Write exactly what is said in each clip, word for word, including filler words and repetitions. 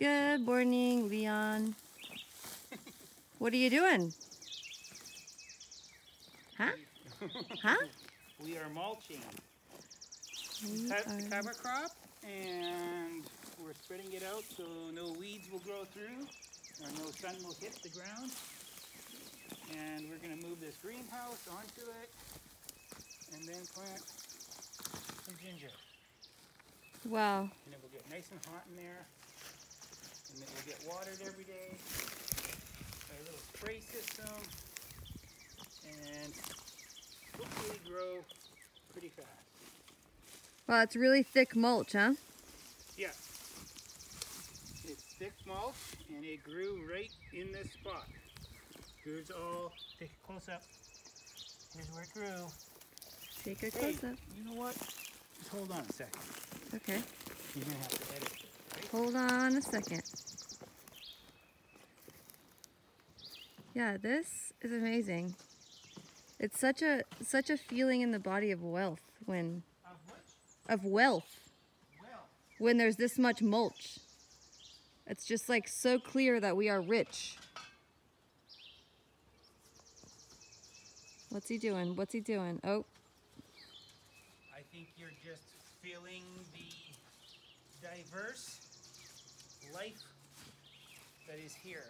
Good morning, Leon. What are you doing? Huh? Huh? We are mulching. We cut are... the cover crop and we're spreading it out so no weeds will grow through or no sun will hit the ground. And we're going to move this greenhouse onto it and then plant some ginger. Wow. And it will get nice and hot in there. And it will get watered every day by a little spray system. And hopefully grow pretty fast. Wow, it's really thick mulch, huh? Yeah. It's thick mulch and it grew right in this spot. Here's all, take a close up. Here's where it grew. Take a close hey, up. You know what? Just hold on a second. Okay. You're gonna have to edit it, right? Hold on a second. Yeah, this is amazing. It's such a such a feeling in the body of wealth when of, what? of wealth. Wealth. When there's this much mulch. It's just like so clear that we are rich. What's he doing? What's he doing? Oh. I think you're just feeling the diverse life that is here.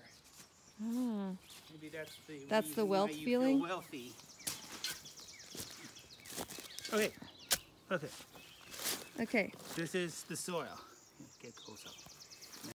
Ah. Maybe that's the, that's the wealth you feeling. Feel wealthy. Okay. Okay. Okay. This is the soil.